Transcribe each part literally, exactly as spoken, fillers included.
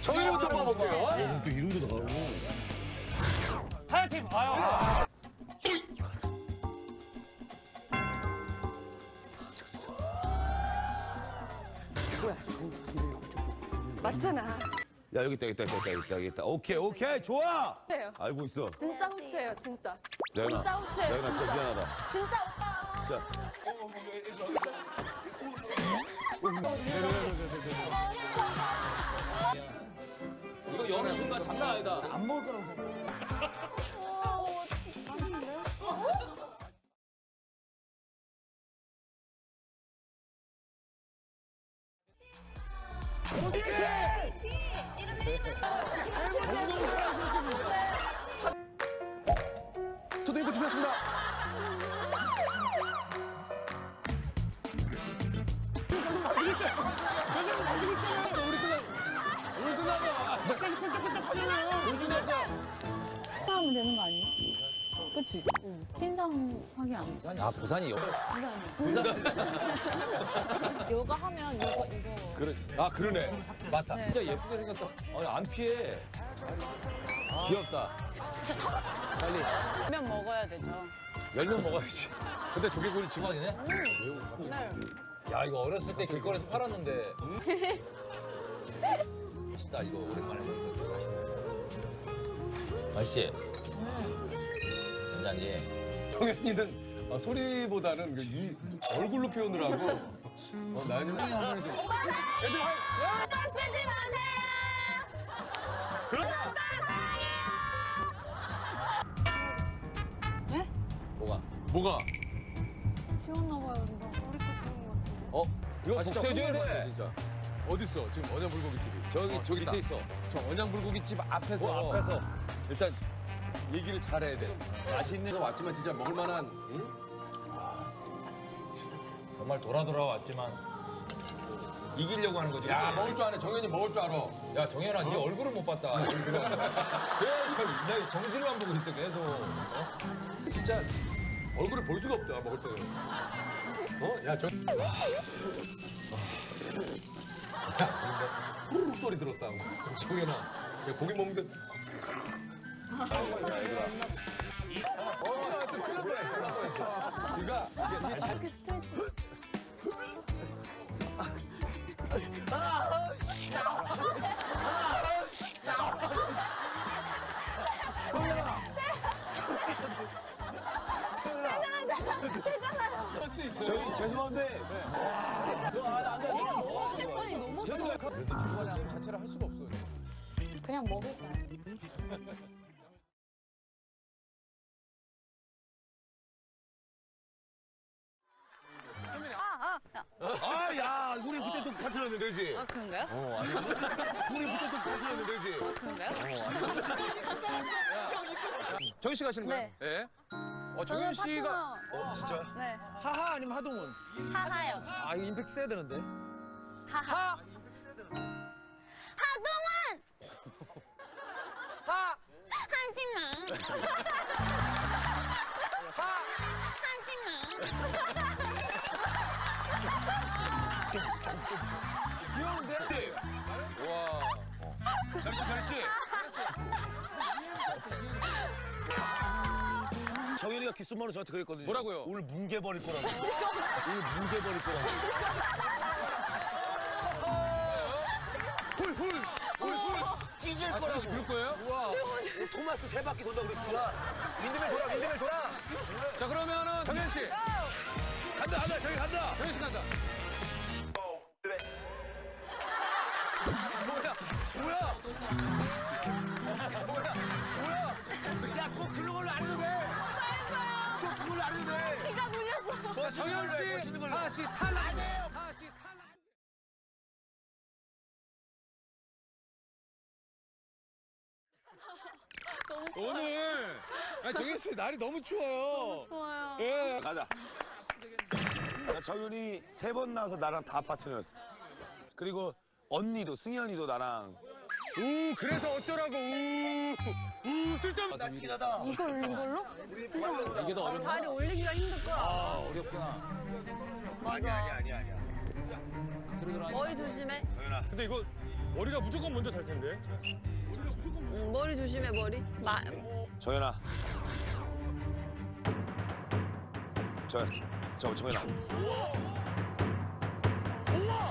정현이부터 뽑아볼게요. 또 이름도 나오고. 하얀팀. 아유. 맞잖아. 야 여기 있다 여기 있다 여기 있다 여기 있다. 오케이 오케이 좋아. 호추예요. 알고 있어. 진짜 호추예요 진짜. 레오나, 진짜 호추예요. 레오나 진짜 미안하다. 진짜 오빠. 자. 이거 여는 순간 장난 아니다. 안 먹을 거라고 생각해. 저도 이거 준비했습니다. 우리 끝나서 우리 끝나서 하면 되는 거 아니에요? 그치? 응. 신상하게 안 되죠? 아 부산이 여기? 부산이. 부산. 요가 하면 요거 이거. 그래. 아 그러네. 맞다. 네. 진짜 예쁘게 생겼다. 아니 안 피해. 아. 귀엽다. 빨리. 면 먹어야 되죠. 열면 먹어야지. 근데 조개구이 지방이네. 음. 네. 야 이거 어렸을 때 길거리에서 팔았는데. 음? 맛있다 이거 오랜만에 먹으니까 맛있네. 맛있지? 음. 굉장히. 형현이는 아, 소리보다는 그 이 얼굴로 표현을 하고. 어, 나연이 형이 한번 해줘. 애들 한. 오빠 쓰지 마세요. 그래? 오빠 사랑해요. 네? 뭐가? 뭐가? 지웠나 봐요 누가. 우리 거 지운 거 같은데. 어? 이거 아, 진짜 세줘야 돼 진짜. 어딨어? 지금 언양불고기집이. 저기 어, 저기 밑에 있어. 저 언양불고기집 앞에서. 어, 앞에서. 일단. 얘기를 잘해야 돼. 맛있는 거 왔지만 진짜 먹을만한. 응? 아, 정말 돌아 돌아 왔지만 이기려고 하는 거지. 야 먹을 줄 아네. 정현이 먹을 줄 알아. 야 정현아, 네 어? 얼굴을 못 봤다. 계속 나 정수리만 보고 있어 계속. 어? 진짜 얼굴을 볼 수가 없다 먹을 때. 어? 야 정. 야, 후루룩 소리 들었다. 정현아, 야 고기 먹는데. 아, 저희 죄송한데 그래서 중간에 아니면 하체를 할 수가 없어요. 그냥 먹을까요? 아, 야, 우리 그때 또 파트너 했는데, 그지? 아, 그런가요? 어, 아니. 우리 그때 또 파트너 했는데, 그지? 아, 그런가요? 어, 아니. 정현 씨 가시는 거예요? 네. 예. 어, 정현 씨가. 어, 진짜? 네. 하하 아니면 하동훈? 하하요. 아, 이거 임팩트 세야 되는데. 하하. 하. 하동훈! 하. 하지마. 하. 하지마. 귀여운데? 와. 잘했지, 잘했지? 정현이가 기수만으로 저한테 그랬거든요. 뭐라고요? 오늘 뭉개 버릴 거라고. 오늘 뭉개 버릴 거라고. 훌, 훌, 훌, 훌. 찢을 거라고. 아, 그럴 거예요? 우와. 토마스 세 바퀴 돈다고 그랬으니까. 윈드밀 돌아, 윈드밀 돌아. 자, 그러면은 정현 씨. 간다, 간다, 저기 간다. 정현 씨 간다. 뭐야? 뭐야? 뭐야? 뭐야? 야, 그거 그런 걸로 안 해도 돼. 그거 그런 걸로 안 해도 돼. 피가 물렸어. 정현 씨, 다시 탈락. 다시 탈락. 너무 추워요. 오늘 아니, 정현 씨 날이 너무 추워요. 너무 추워요. 예, 가자. 야, 정현이 세 번 나와서 나랑 다 파트너였어. 그리고 언니도, 승현이도 나랑. 우, 그래서 어쩌라고, 우. 우, 쓸데없는 낯지나다. 이걸, 이걸로? 이게 더 어렵구나. 발이 올리기가 힘들 거야. 아, 어렵구나. 맞아. 아니야, 아니야, 아니야. 머리 조심해. 정연아. 근데 이거 머리가 무조건 먼저 달 텐데. 머리가 무조건 먼저. 응, 머리 조심해, 머리. 마. 정연아. 정연아. 저 정연아. 우와! 우와!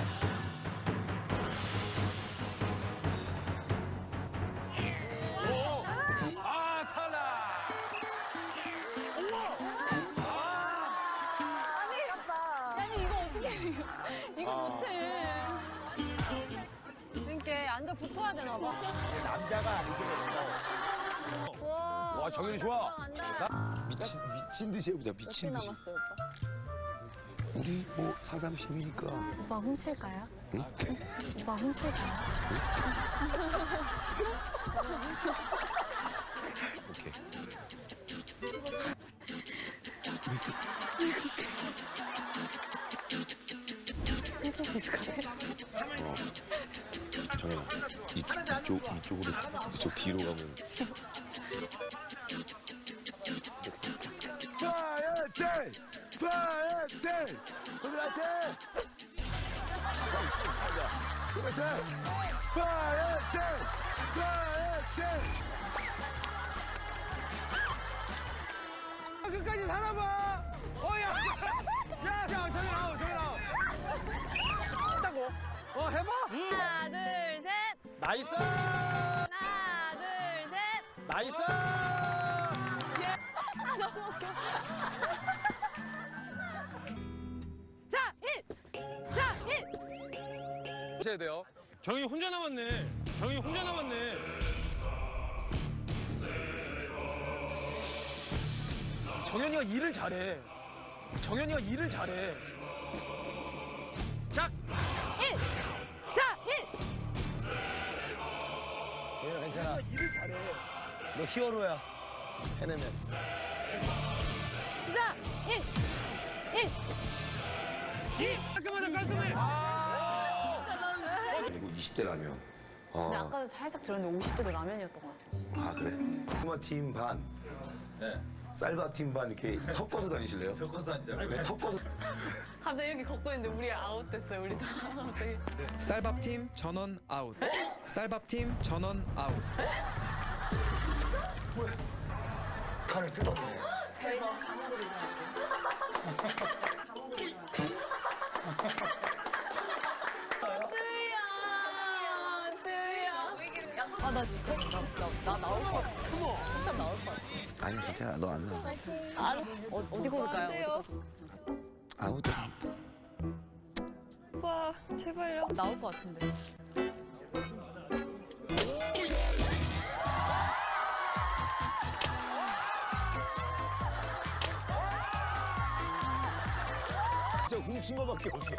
앉아 붙어야 되나 봐. 남자가 아니게 된다. 와, 와 정연이 좋아. 미친, 미친 듯이 해보자, 미친 듯이. 남았어요, 오빠? 우리 뭐 사삼십이니까. 오빠 훔칠까요? 응? 오빠 훔칠까요? 오케이. 훔칠 수 있을 것 같아요. 어. 정연아, 이쪽, 이쪽, 이쪽으로, 이쪽 뒤로 가면. 파이팅! 파이팅! 소들한테! 소들한테! 파이팅! 파이팅! 끝까지 살아봐! 어, 야! 야, 야, 정연아, 나와, 정연아, 나와! 했다고? 어, 해봐! 하나, 둘, 셋! 나이스! 하나, 둘, 셋! 나이스! 예! 너무 웃겨. 자, 일! 자, 일! 하셔야 돼요. 정이 혼자 남았네. 정이 혼자 남았네. 정연이가 일을 잘해. 정연이가 일을 잘해. 작! 정연아 괜찮아. 일을 잘해. 너 히어로야. 해내면. 시작! 일! 일! 일! 깔끔하다, 깔끔해! 아 그리고 이십 대라면. 아 근데 아까도 살짝 들었는데 오십 대도 라면이었던 것 같아요. 아 그래? 꼬마팀 반. 네. 쌀밥팀 반 이렇게 섞어서 다니실래요? 섞어서 다니잖아요. 왜 섞어서? 갑자기 이렇게 걷고 있는데 우리 아웃됐어요. 우리 다 갑자기. 쌀밥팀 전원 아웃. 쌀밥팀 전원 아웃. 진짜? 왜? 칼을 뜯었네. 대박. 주희야. 주희야. 아, 나 진짜 나 나올 것 같아. 어머. 진짜 나올 것 같아. 아니 괜찮아. 너 안 나와. 아, 어, 어디 걸을까요? 아무도 안 돼. 와, 제발요. 나올 것 같은데. 진짜 훔친 거밖에 없어.